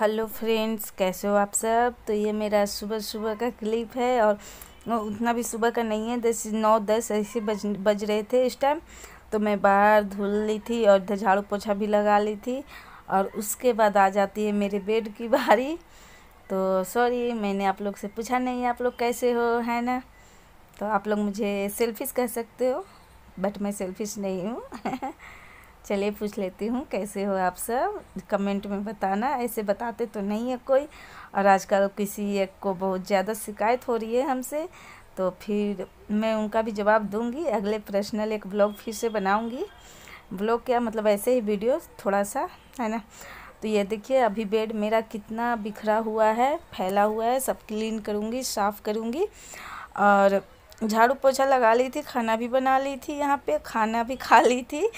Hello friends, कैसे हो आप सब। तो ये मेरा सुबह सुबह का क्लिप है और उतना भी सुबह का नहीं है, 9-10 ऐसे बज रहे थे इस टाइम। तो मैं बाहर धुल ली थी और इधर झाड़ू पोछा भी लगा ली थी और उसके बाद आ जाती है मेरे बेड की बारी। तो सॉरी मैंने आप लोग से पूछा नहीं आप लोग कैसे हो, है ना। तो आप लोग मुझे सेल्फिश कह सकते हो बट मैं सेल्फिश नहीं हूँ। चलिए पूछ लेती हूँ कैसे हो आप सब, कमेंट में बताना। ऐसे बताते तो नहीं है कोई, और आजकल किसी एक को बहुत ज़्यादा शिकायत हो रही है हमसे, तो फिर मैं उनका भी जवाब दूंगी। अगले पर्सनल एक ब्लॉग फिर से बनाऊंगी, ब्लॉग क्या मतलब ऐसे ही वीडियो थोड़ा सा, है ना। तो ये देखिए अभी बेड मेरा कितना बिखरा हुआ है, फैला हुआ है, सब क्लीन करूँगी, साफ़ करूँगी। और झाड़ू पोछा लगा ली थी, खाना भी बना ली थी, यहाँ पे खाना भी खा ली थी,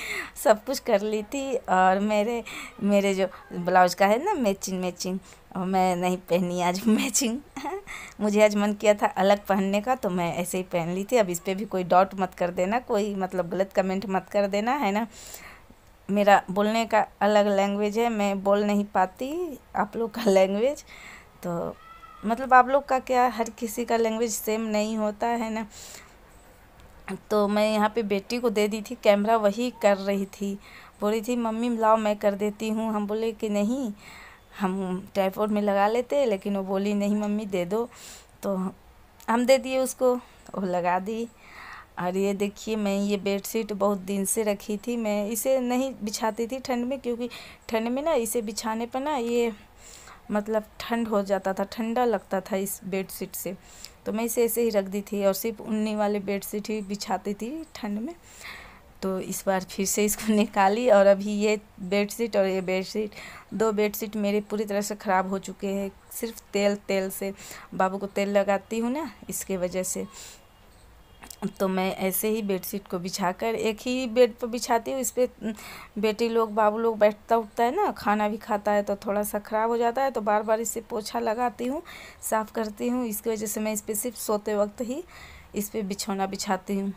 सब कुछ कर ली थी। और मेरे जो ब्लाउज का है ना मैचिंग और मैं नहीं पहनी आज मैचिंग। मुझे आज मन किया था अलग पहनने का तो मैं ऐसे ही पहन ली थी। अब इस पर भी कोई डॉट मत कर देना, कोई मतलब गलत कमेंट मत कर देना, है ना। मेरा बोलने का अलग लैंग्वेज है, मैं बोल नहीं पाती आप लोग का लैंग्वेज। तो मतलब आप लोग का क्या, हर किसी का लैंग्वेज सेम नहीं होता है ना। तो मैं यहाँ पे बेटी को दे दी थी कैमरा, वही कर रही थी, बोल रही थी मम्मी लाओ मैं कर देती हूँ। हम बोले कि नहीं हम ट्राइपॉड में लगा लेते, लेकिन वो बोली नहीं मम्मी दे दो, तो हम दे दिए उसको, वो लगा दी। और ये देखिए मैं ये बेडशीट बहुत दिन से रखी थी, मैं इसे नहीं बिछाती थी ठंड में, क्योंकि ठंड में ना इसे बिछाने पर ना ये मतलब ठंड हो जाता था, ठंडा लगता था इस बेडशीट से। तो मैं इसे ऐसे ही रख दी थी और सिर्फ ऊनी वाले बेडशीट ही बिछाती थी ठंड में। तो इस बार फिर से इसको निकाली और अभी ये बेडशीट और ये बेडशीट, 2 बेडशीट मेरे पूरी तरह से ख़राब हो चुके हैं। सिर्फ तेल से, बाबू को तेल लगाती हूँ ना इसके वजह से। तो मैं ऐसे ही बेडशीट को बिछाकर एक ही बेड पर बिछाती हूँ, इस पर बेटी लोग बाबू लोग बैठता उठता है ना, खाना भी खाता है, तो थोड़ा सा ख़राब हो जाता है। तो बार बार इसे पोछा लगाती हूँ, साफ़ करती हूँ, इसकी वजह से मैं इस पर सिर्फ सोते वक्त ही इस पर बिछौना बिछाती हूँ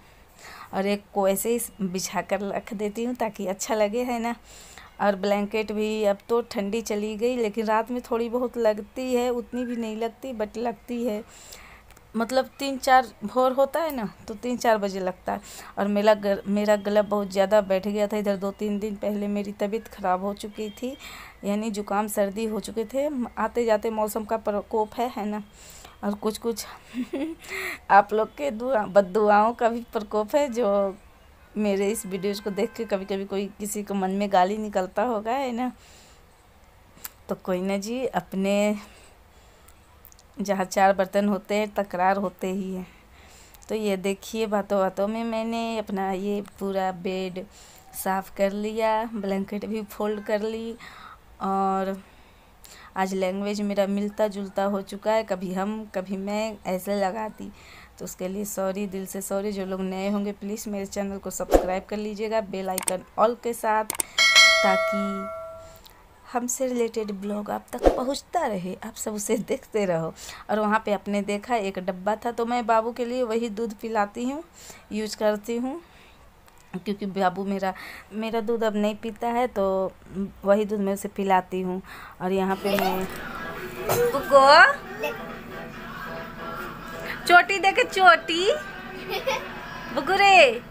और एक को ऐसे ही बिछा कर रख देती हूँ ताकि अच्छा लगे, है ना। और ब्लैंकेट भी अब तो ठंडी चली गई, लेकिन रात में थोड़ी बहुत लगती है, उतनी भी नहीं लगती बट लगती है। मतलब 3-4 भोर होता है ना तो 3-4 बजे लगता है। और मेरा गला बहुत ज़्यादा बैठ गया था इधर, 2-3 दिन पहले मेरी तबीयत ख़राब हो चुकी थी, यानी जुकाम सर्दी हो चुके थे। आते जाते मौसम का प्रकोप है ना, और कुछ आप लोग के बद्दुआओं का भी प्रकोप है, जो मेरे इस वीडियोज़ को देख के कभी कभी कोई किसी को मन में गाली निकलता होगा, है ना। तो कोई ना जी, अपने जहाँ 4 बर्तन होते हैं तकरार होते ही है। तो ये देखिए बातों बातों में मैंने अपना ये पूरा बेड साफ़ कर लिया, ब्लैंकेट भी फोल्ड कर ली। और आज लैंग्वेज मेरा मिलता जुलता हो चुका है, कभी हम कभी मैं ऐसे लगाती, तो उसके लिए सॉरी, दिल से सॉरी। जो लोग नए होंगे प्लीज़ मेरे चैनल को सब्सक्राइब कर लीजिएगा बेल आइकन ऑल के साथ, ताकि हमसे रिलेटेड ब्लॉग आप तक पहुंचता रहे, आप सब उसे देखते रहो। और वहाँ पे आपने देखा एक डब्बा था, तो मैं बाबू के लिए वही दूध पिलाती हूँ, यूज करती हूँ, क्योंकि बाबू मेरा दूध अब नहीं पीता है, तो वही दूध मैं उसे पिलाती हूँ। और यहाँ पे मैं को चोटी देखे, चोटी बुगुरे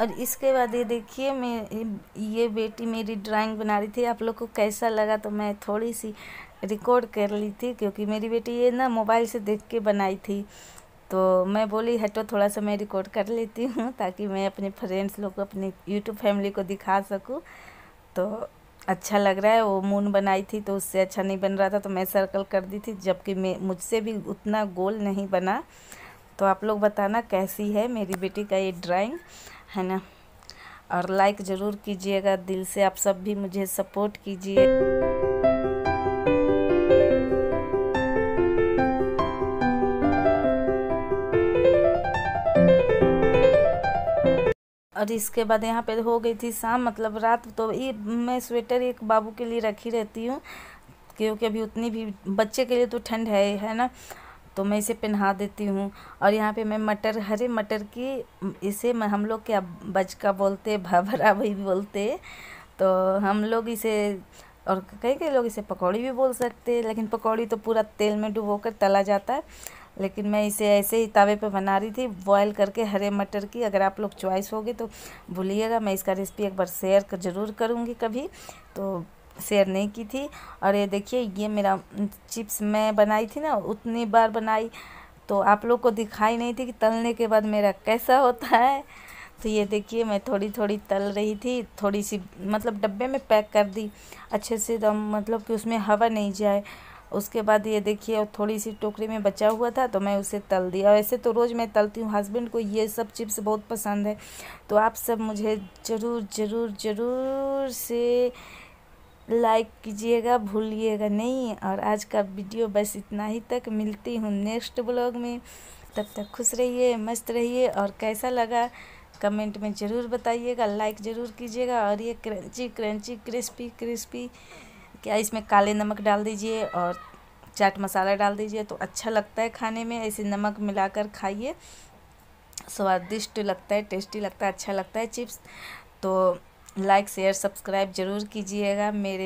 और इसके बाद ये देखिए मैं ये बेटी मेरी ड्राइंग बना रही थी। आप लोग को कैसा लगा तो मैं थोड़ी सी रिकॉर्ड कर ली थी, क्योंकि मेरी बेटी ये ना मोबाइल से देख के बनाई थी, तो मैं बोली हटो थोड़ा सा मैं रिकॉर्ड कर लेती हूँ ताकि मैं अपने फ्रेंड्स लोग को, अपने यूट्यूब फैमिली को दिखा सकूँ। तो अच्छा लग रहा है। वो मून बनाई थी तो उससे अच्छा नहीं बन रहा था, तो मैं सर्कल कर दी थी, जबकि मैं मुझसे भी उतना गोल नहीं बना। तो आप लोग बताना कैसी है मेरी बेटी का ये ड्राइंग, है ना। और लाइक ज़रूर कीजिएगा दिल से, आप सब भी मुझे सपोर्ट कीजिए। और इसके बाद यहाँ पे हो गई थी शाम, मतलब रात। तो ये मैं स्वेटर एक बाबू के लिए रखी रहती हूँ, क्योंकि अभी उतनी भी बच्चे के लिए तो ठंड है ना, तो मैं इसे पहना देती हूँ। और यहाँ पे मैं मटर, हरे मटर की, इसे मैं हम लोग क्या बचका बोलते, भभरा भी बोलते, तो हम लोग इसे, और कई कई लोग इसे पकौड़ी भी बोल सकते हैं, लेकिन पकौड़ी तो पूरा तेल में डुबो कर तला जाता है, लेकिन मैं इसे ऐसे ही तवे पे बना रही थी बॉयल करके हरे मटर की। अगर आप लोग चॉइस होगी तो भूलिएगा, मैं इसका रेसिपी एक बार शेयर ज़रूर करूँगी, कभी तो शेयर नहीं की थी। और ये देखिए, ये मेरा चिप्स मैं बनाई थी ना, उतनी बार बनाई तो आप लोग को दिखाई नहीं थी कि तलने के बाद मेरा कैसा होता है। तो ये देखिए मैं थोड़ी थोड़ी तल रही थी, थोड़ी सी मतलब डब्बे में पैक कर दी अच्छे से, तो मतलब कि उसमें हवा नहीं जाए। उसके बाद ये देखिए, और थोड़ी सी टोकरी में बचा हुआ था तो मैं उसे तल दिया। और ऐसे तो रोज़ मैं तलती हूँ, हस्बैंड को ये सब चिप्स बहुत पसंद है। तो आप सब मुझे ज़रूर ज़रूर ज़रूर से लाइक कीजिएगा, भूलिएगा नहीं। और आज का वीडियो बस इतना ही तक, मिलती हूँ नेक्स्ट ब्लॉग में, तब तक खुश रहिए, मस्त रहिए। और कैसा लगा कमेंट में ज़रूर बताइएगा, लाइक ज़रूर कीजिएगा। और ये क्रंची क्रंची क्रिस्पी क्रिस्पी, क्या इसमें काले नमक डाल दीजिए और चाट मसाला डाल दीजिए, तो अच्छा लगता है खाने में। ऐसे नमक मिलाकर खाइए, स्वादिष्ट लगता है, टेस्टी लगता है, अच्छा लगता है चिप्स। तो लाइक शेयर सब्सक्राइब ज़रूर कीजिएगा मेरे।